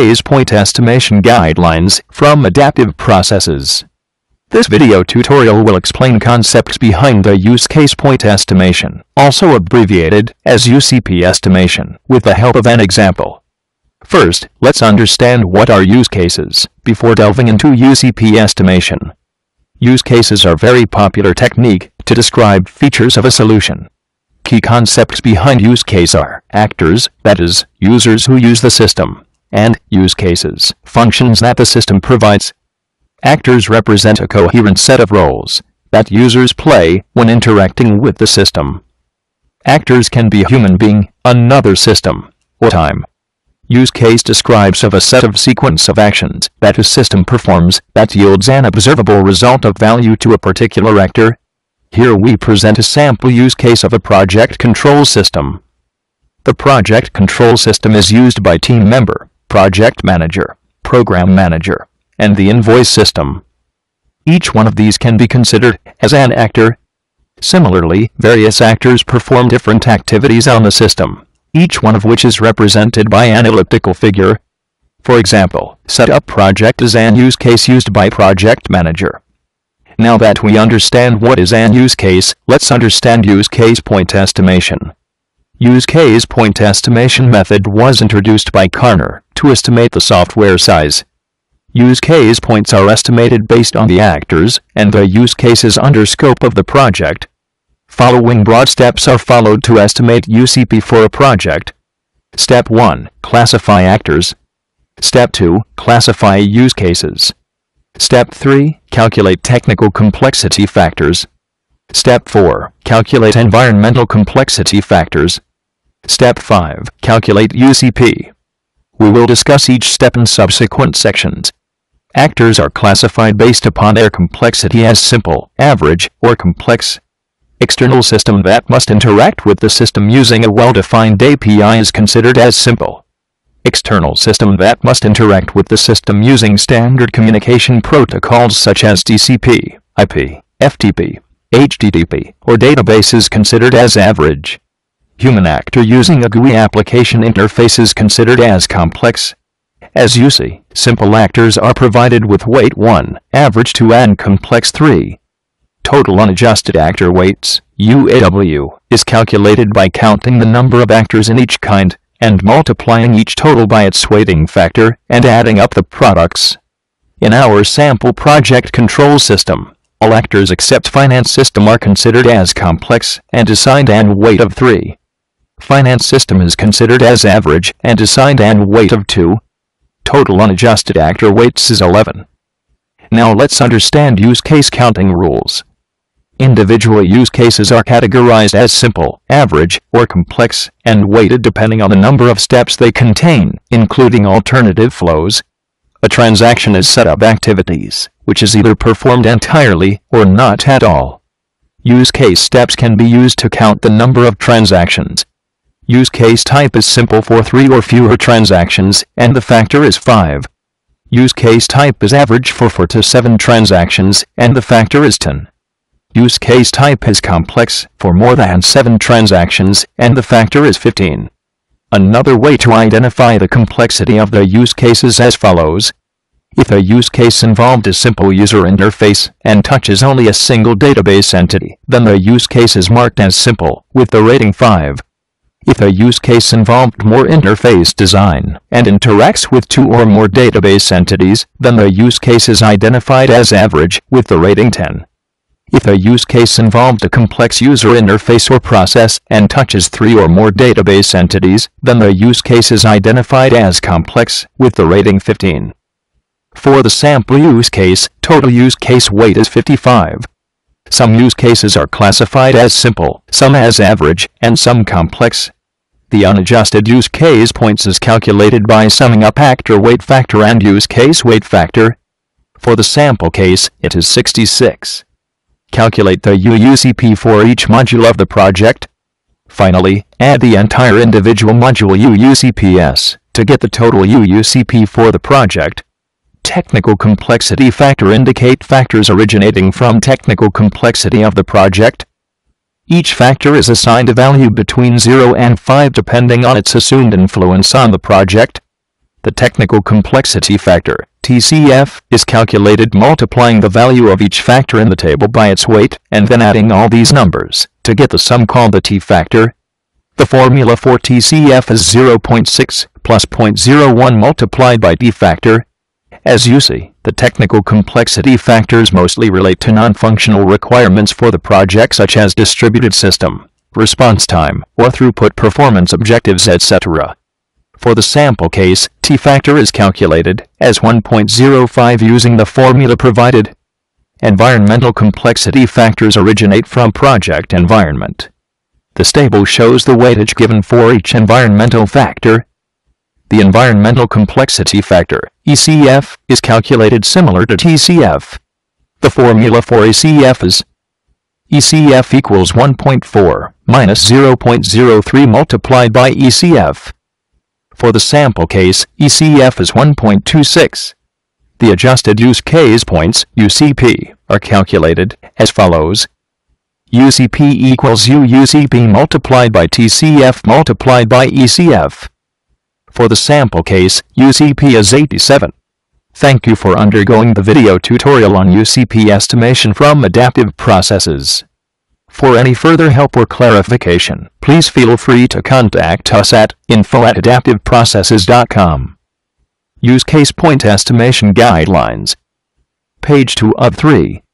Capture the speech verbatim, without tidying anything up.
phase point estimation guidelines from adaptive processes. This video tutorial will explain concepts behind a use case point estimation, also abbreviated as U C P estimation, with the help of an example. First, let's understand what are use cases before delving into U C P estimation. Use cases are a very popular technique to describe features of a solution. Key concepts behind use case are actors, that is, users who use the system, and use cases, functions that the system provides. Actors represent a coherent set of roles that users play when interacting with the system. Actors can be a human being, another system, or time. Use case describes of a set of sequence of actions that a system performs that yields an observable result of value to a particular actor. Here we present a sample use case of a project control system. The project control system is used by team member, project manager, program manager, and the invoice system. Each one of these can be considered as an actor. Similarly, various actors perform different activities on the system, each one of which is represented by an elliptical figure. For example, setup project is an use case used by project manager. Now that we understand what is an use case, let's understand use case point estimation. Use case point estimation method was introduced by Karner to estimate the software size. Use case points are estimated based on the actors and the use cases under scope of the project. Following broad steps are followed to estimate U C P for a project. Step one. Classify actors. Step two. Classify use cases. Step three. Calculate technical complexity factors. Step four. Calculate environmental complexity factors. Step five. Calculate U C P. We will discuss each step in subsequent sections. Actors are classified based upon their complexity as simple, average, or complex. External system that must interact with the system using a well-defined A P I is considered as simple. External system that must interact with the system using standard communication protocols such as T C P, I P, F T P, H T T P, or database is considered as average. Human actor using a G U I application interface is considered as complex. As you see, simple actors are provided with weight one, average two, and complex three. Total unadjusted actor weights, U A W, is calculated by counting the number of actors in each kind, and multiplying each total by its weighting factor, and adding up the products. In our sample project control system, all actors except finance system are considered as complex, and assigned an weight of three. Finance system is considered as average, and assigned an weight of two. Total unadjusted actor weights is eleven. Now let's understand use case counting rules. Individual use cases are categorized as simple, average, or complex, and weighted depending on the number of steps they contain, including alternative flows. A transaction is set of activities, which is either performed entirely or not at all. Use case steps can be used to count the number of transactions. Use case type is simple for three or fewer transactions, and the factor is five. Use case type is average for four to seven transactions, and the factor is ten. Use case type is complex for more than seven transactions, and the factor is fifteen. Another way to identify the complexity of the use case is as follows. If a use case involved a simple user interface and touches only a single database entity, then the use case is marked as simple, with the rating five. If a use case involved more interface design and interacts with two or more database entities, then the use case is identified as average, with the rating ten. If a use case involved a complex user interface or process and touches three or more database entities, then the use case is identified as complex, with the rating fifteen. For the sample use case, total use case weight is fifty-five. Some use cases are classified as simple, some as average, and some complex. The unadjusted use case points is calculated by summing up actor weight factor and use case weight factor. For the sample case, it is sixty-six. Calculate the U U C P for each module of the project. Finally, add the entire individual module U U C Ps to get the total U U C P for the project. Technical complexity factor indicate factors originating from technical complexity of the project. Each factor is assigned a value between zero and five depending on its assumed influence on the project. The technical complexity factor, T C F, is calculated multiplying the value of each factor in the table by its weight and then adding all these numbers to get the sum called the T-factor. The formula for T C F is zero point six plus zero point zero one multiplied by D-factor. As you see, the technical complexity factors mostly relate to non-functional requirements for the project such as distributed system, response time, or throughput performance objectives, et cetera. For the sample case, T-factor is calculated as one point zero five using the formula provided. Environmental complexity factors originate from project environment. This table shows the weightage given for each environmental factor. The environmental complexity factor, E C F, is calculated similar to T C F. The formula for E C F is E C F equals one point four minus zero point zero three multiplied by E C F. For the sample case, E C F is one point two six. The adjusted use case points, U C P, are calculated as follows. U C P equals U U C P multiplied by T C F multiplied by E C F. For the sample case, U C P is eighty-seven. Thank you for undergoing the video tutorial on U C P estimation from adaptive processes. For any further help or clarification, please feel free to contact us at info at adaptive processes dot com. Use Case Point Estimation Guidelines, page two of three.